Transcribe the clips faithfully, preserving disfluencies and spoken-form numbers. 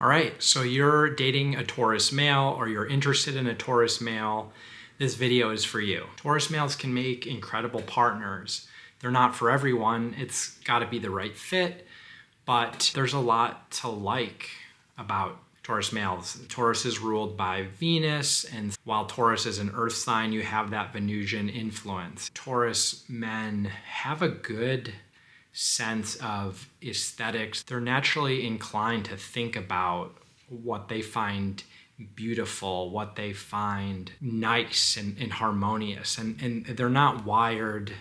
All right, so you're dating a Taurus male or you're interested in a Taurus male, this video is for you. Taurus males can make incredible partners. They're not for everyone. It's gotta be the right fit, but there's a lot to like about Taurus males. Taurus is ruled by Venus, and while Taurus is an earth sign, you have that Venusian influence. Taurus men have a good sense of aesthetics. They're naturally inclined to think about what they find beautiful, what they find nice and, and harmonious. And, and they're not wired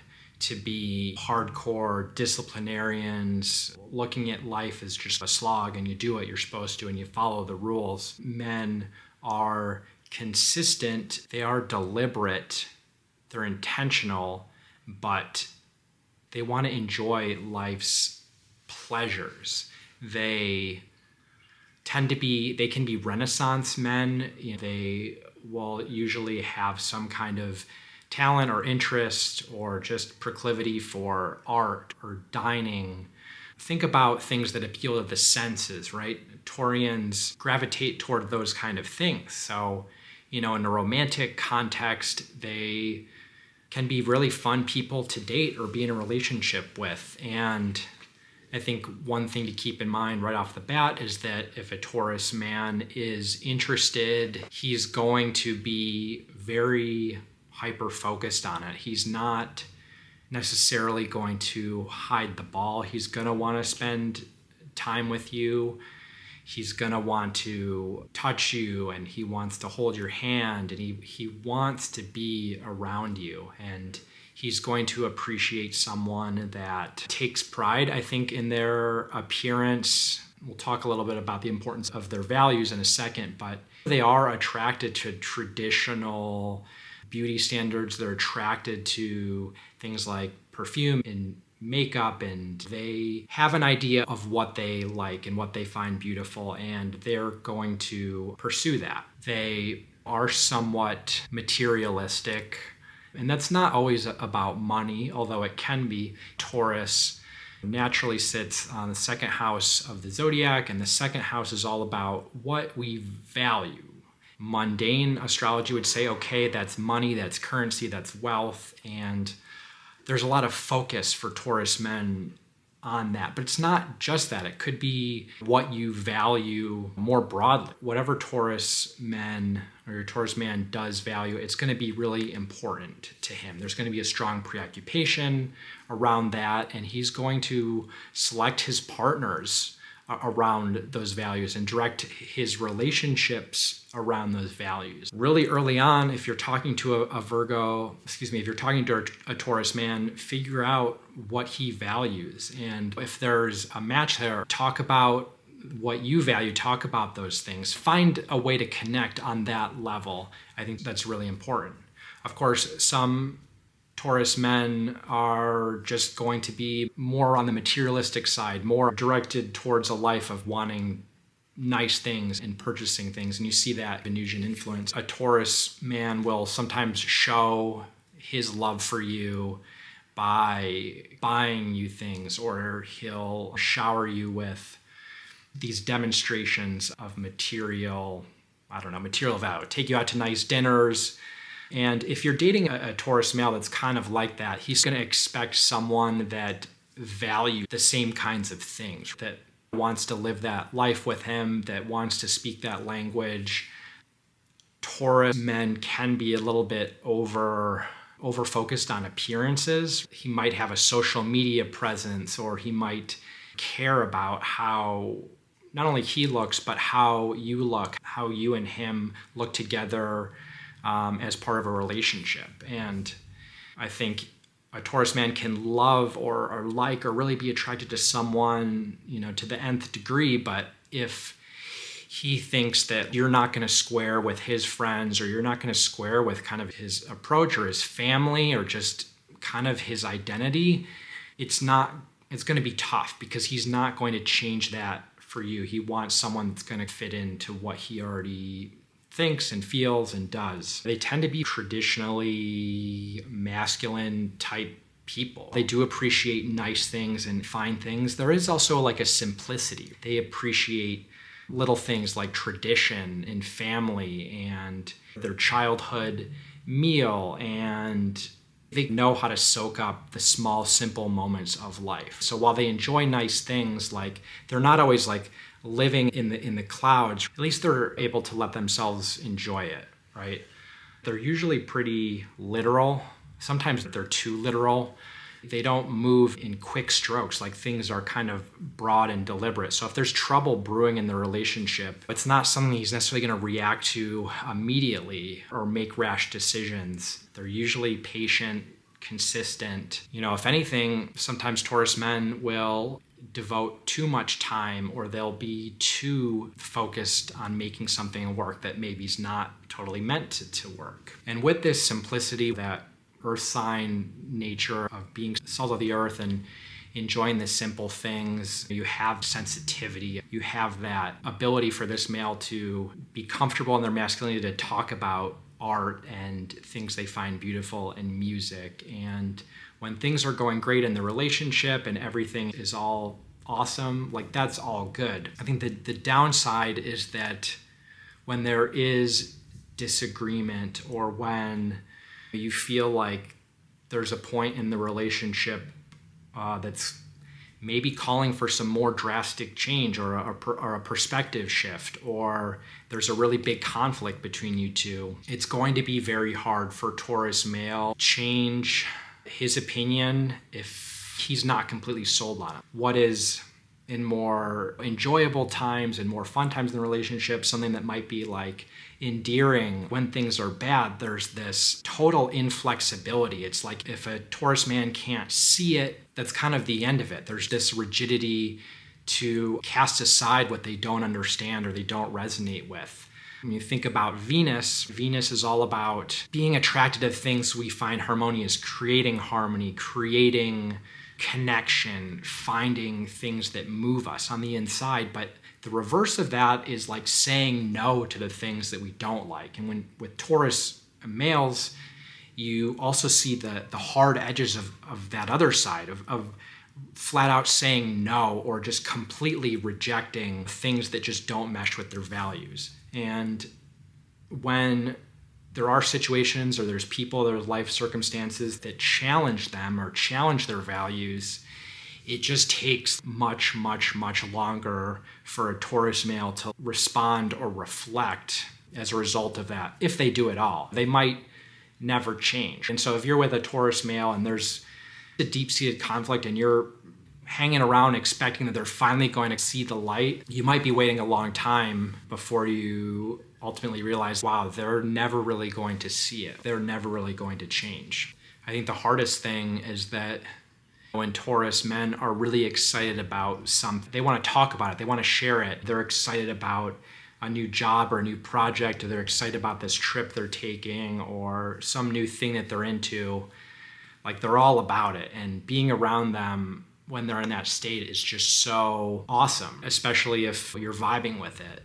to be hardcore disciplinarians, looking at life as just a slog and you do what you're supposed to and you follow the rules. Men are consistent, they are deliberate, they're intentional, but they want to enjoy life's pleasures. They tend to be, they can be Renaissance men. You know, they will usually have some kind of talent or interest or just proclivity for art or dining. Think about things that appeal to the senses, right? Taurians gravitate toward those kind of things. So, you know, in a romantic context, they can be really fun people to date or be in a relationship with. And I think one thing to keep in mind right off the bat is that if a Taurus man is interested, he's going to be very hyper-focused on it. He's not necessarily going to hide the ball. He's gonna wanna spend time with you. He's gonna want to touch you, and he wants to hold your hand, and he, he wants to be around you. And he's going to appreciate someone that takes pride, I think, in their appearance. We'll talk a little bit about the importance of their values in a second, but they are attracted to traditional beauty standards. They're attracted to things like perfume and makeup, and they have an idea of what they like and what they find beautiful, and they're going to pursue that. They are somewhat materialistic, and that's not always about money, although it can be. Taurus naturally sits on the second house of the zodiac, and the second house is all about what we value. Mundane astrology would say, okay, that's money, that's currency, that's wealth, and there's a lot of focus for Taurus men on that, but it's not just that. It could be what you value more broadly. Whatever Taurus men or your Taurus man does value, it's gonna be really important to him. There's gonna be a strong preoccupation around that, and he's going to select his partners around those values and direct his relationships around those values. Really early on, if you're talking to a, a Virgo, excuse me, if you're talking to a, a Taurus man, figure out what he values. And if there's a match there, talk about what you value, talk about those things. Find a way to connect on that level. I think that's really important. Of course, some Taurus men are just going to be more on the materialistic side, more directed towards a life of wanting nice things and purchasing things. And you see that Venusian influence. A Taurus man will sometimes show his love for you by buying you things, or he'll shower you with these demonstrations of material, I don't know, material value. Take you out to nice dinners. And if you're dating a, a Taurus male that's kind of like that, he's gonna expect someone that values the same kinds of things, that wants to live that life with him, that wants to speak that language. Taurus men can be a little bit over, over focused on appearances. He might have a social media presence, or he might care about how not only he looks, but how you look, how you and him look together Um, as part of a relationship. And I think a Taurus man can love or, or like or really be attracted to someone, you know, to the nth degree, but if he thinks that you're not going to square with his friends, or you're not going to square with kind of his approach or his family or just kind of his identity, it's not, it's going to be tough, because he's not going to change that for you. He wants someone that's going to fit into what he already thinks and feels and does. They tend to be traditionally masculine type people. They do appreciate nice things and fine things. There is also like a simplicity. They appreciate little things like tradition and family and their childhood meal, and they know how to soak up the small, simple moments of life. So while they enjoy nice things, like they're not always like living in the in the clouds. At least they're able to let themselves enjoy it, right? They're usually pretty literal. Sometimes they're too literal. They don't move in quick strokes, like things are kind of broad and deliberate. So if there's trouble brewing in the relationship, it's not something he's necessarily going to react to immediately or make rash decisions. They're usually patient, consistent. You know, if anything, sometimes Taurus men will devote too much time, or they'll be too focused on making something work that maybe is not totally meant to, to work. And with this simplicity, that earth sign nature of being salt of the earth and enjoying the simple things, you have sensitivity, you have that ability for this male to be comfortable in their masculinity, to talk about art and things they find beautiful and music. And when things are going great in the relationship and everything is all awesome, like that's all good. I think that the downside is that when there is disagreement, or when you feel like there's a point in the relationship uh, that's maybe calling for some more drastic change, or a, or a perspective shift, or there's a really big conflict between you two, it's going to be very hard for Taurus male to change his opinion if he's not completely sold on it. What is in more enjoyable times and more fun times in the relationship, something that might be like endearing when things are bad, there's this total inflexibility. It's like if a Taurus man can't see it, that's kind of the end of it. There's this rigidity to cast aside what they don't understand or they don't resonate with. When you think about Venus, Venus is all about being attracted to things we find harmonious, creating harmony, creating connection, finding things that move us on the inside. But the reverse of that is like saying no to the things that we don't like. And when with Taurus males, you also see the, the hard edges of, of that other side, of, of flat out saying no, or just completely rejecting things that just don't mesh with their values. And when there are situations, or there's people, there's life circumstances that challenge them or challenge their values, it just takes much, much, much longer for a Taurus male to respond or reflect as a result of that, if they do at all. They might never change. And so if you're with a Taurus male and there's a deep-seated conflict and you're hanging around expecting that they're finally going to see the light, you might be waiting a long time before you ultimately realize, wow, they're never really going to see it. They're never really going to change. I think the hardest thing is that when Taurus men are really excited about something, they want to talk about it, they want to share it, they're excited about a new job or a new project, or they're excited about this trip they're taking or some new thing that they're into, like they're all about it. And being around them when they're in that state is just so awesome, especially if you're vibing with it.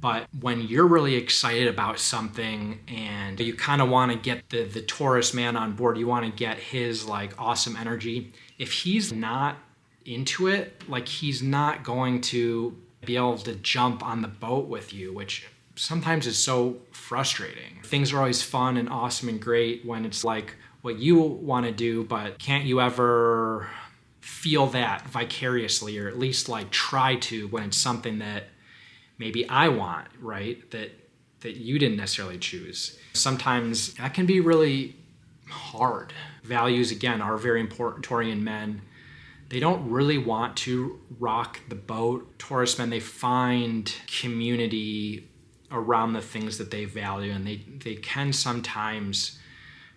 But when you're really excited about something and you kind of want to get the, the Taurus man on board, you want to get his like awesome energy, if he's not into it, like he's not going to be able to jump on the boat with you, which sometimes is so frustrating. Things are always fun and awesome and great when it's like what you want to do, but can't you ever feel that vicariously, or at least like try to, when it's something that maybe I want, right? That that you didn't necessarily choose. Sometimes that can be really hard. Values, again, are very important. Taurian men, they don't really want to rock the boat. Taurus men, they find community around the things that they value, and they, they can sometimes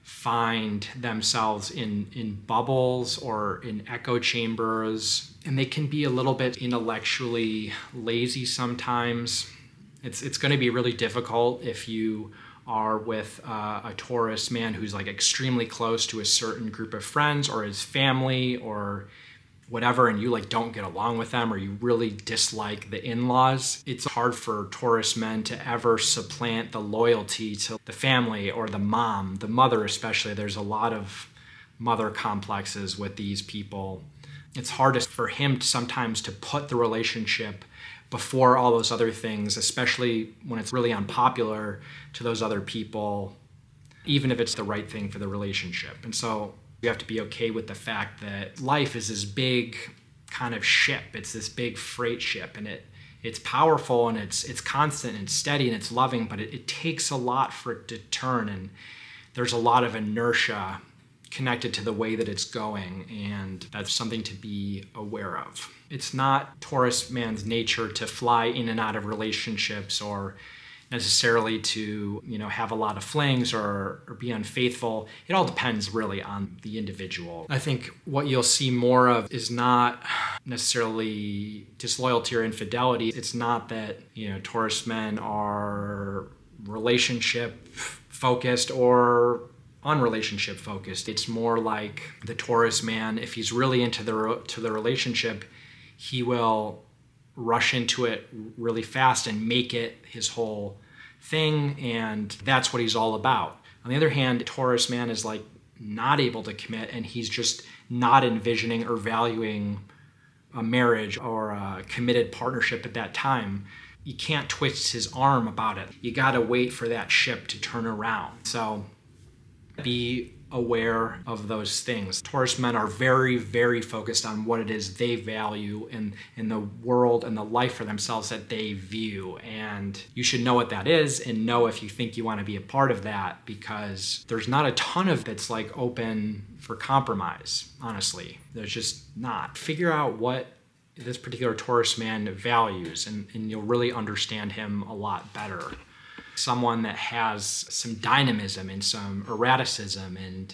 find themselves in, in bubbles or in echo chambers, and they can be a little bit intellectually lazy sometimes. It's, it's going to be really difficult if you are with uh, a Taurus man who's like extremely close to a certain group of friends or his family or whatever, and you like don't get along with them, or you really dislike the in-laws. It's hard for Taurus men to ever supplant the loyalty to the family or the mom, the mother especially. There's a lot of mother complexes with these people. It's hardest for him sometimes to put the relationship before all those other things, especially when it's really unpopular to those other people, even if it's the right thing for the relationship. And so you have to be okay with the fact that life is this big kind of ship. It's this big freight ship, and it it's powerful, and it's it's constant and steady, and it's loving, but it, it takes a lot for it to turn, and there's a lot of inertia connected to the way that it's going, and that's something to be aware of. It's not Taurus man's nature to fly in and out of relationships, or necessarily to, you know, have a lot of flings or, or be unfaithful. It all depends really on the individual. I think what you'll see more of is not necessarily disloyalty or infidelity. It's not that, you know, Taurus men are relationship focused or unrelationship focused. It's more like the Taurus man, if he's really into the, to the relationship, he will rush into it really fast and make it his whole thing, and that's what he's all about. On the other hand, Taurus man is like not able to commit, and he's just not envisioning or valuing a marriage or a committed partnership at that time. You can't twist his arm about it. You gotta wait for that ship to turn around. So be aware of those things. Taurus men are very, very focused on what it is they value in, in the world and the life for themselves that they view. And you should know what that is, and know if you think you want to be a part of that, because there's not a ton of that's like open for compromise, honestly. There's just not. Figure out what this particular Taurus man values, and, and you'll really understand him a lot better. Someone that has some dynamism and some erraticism, and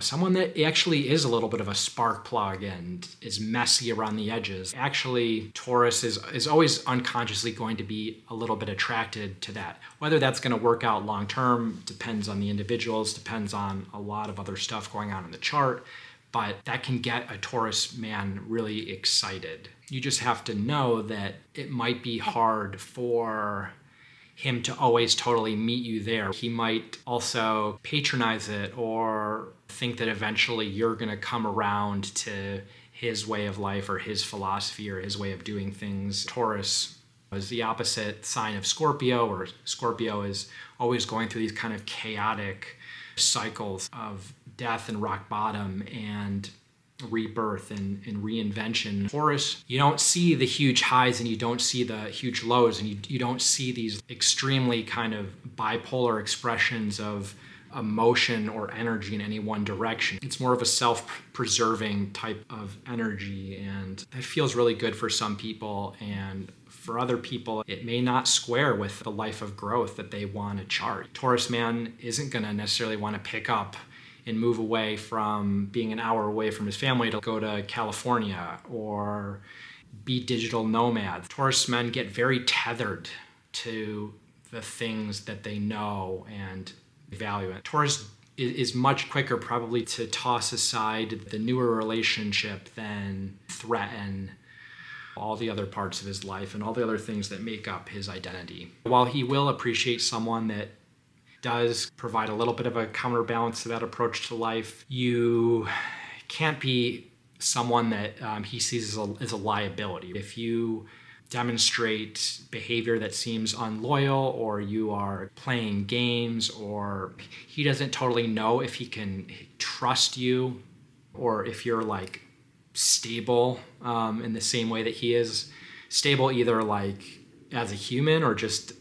someone that actually is a little bit of a spark plug and is messy around the edges. Actually, Taurus is, is always unconsciously going to be a little bit attracted to that. Whether that's going to work out long term depends on the individuals, depends on a lot of other stuff going on in the chart, but that can get a Taurus man really excited. You just have to know that it might be hard for him to always totally meet you there. He might also patronize it or think that eventually you're gonna come around to his way of life or his philosophy or his way of doing things. Taurus is the opposite sign of Scorpio, or Scorpio is always going through these kind of chaotic cycles of death and rock bottom and rebirth and, and reinvention. Taurus, you don't see the huge highs, and you don't see the huge lows, and you, you don't see these extremely kind of bipolar expressions of emotion or energy in any one direction. It's more of a self-preserving type of energy, and that feels really good for some people, and for other people, it may not square with the life of growth that they want to chart. Taurus man isn't going to necessarily want to pick up and move away from being an hour away from his family to go to California or be digital nomads. Taurus men get very tethered to the things that they know and value. Taurus is much quicker probably to toss aside the newer relationship than threaten all the other parts of his life and all the other things that make up his identity. While he will appreciate someone that does provide a little bit of a counterbalance to that approach to life, you can't be someone that um, he sees as a, as a liability. If you demonstrate behavior that seems unloyal, or you are playing games, or he doesn't totally know if he can trust you, or if you're like stable um, in the same way that he is. Stable either like as a human or just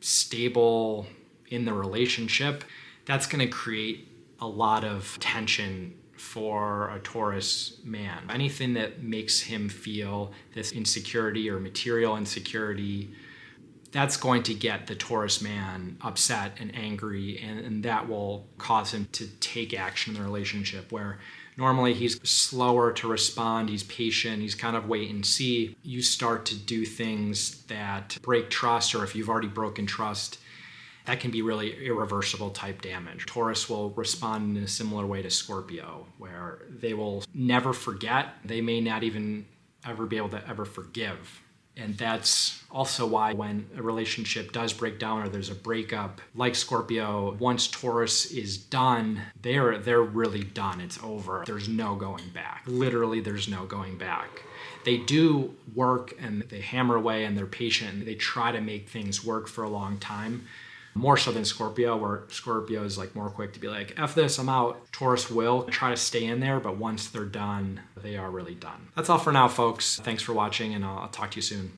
stable in the relationship, that's going to create a lot of tension for a Taurus man. Anything that makes him feel this insecurity or material insecurity, that's going to get the Taurus man upset and angry, and, and that will cause him to take action in the relationship, where normally he's slower to respond, he's patient, he's kind of wait and see. You start to do things that break trust, or if you've already broken trust, that can be really irreversible type damage. Taurus will respond in a similar way to Scorpio, where they will never forget. They may not even ever be able to ever forgive. And that's also why when a relationship does break down or there's a breakup, like Scorpio, once Taurus is done, they're, they're really done. It's over. There's no going back. Literally, there's no going back. they do work and they hammer away and they're patient and they try to make things work for a long time. More so than Scorpio, where Scorpio is like more quick to be like, F this, I'm out. Taurus will try to stay in there, but once they're done, they are really done. That's all for now, folks. Thanks for watching, and I'll talk to you soon.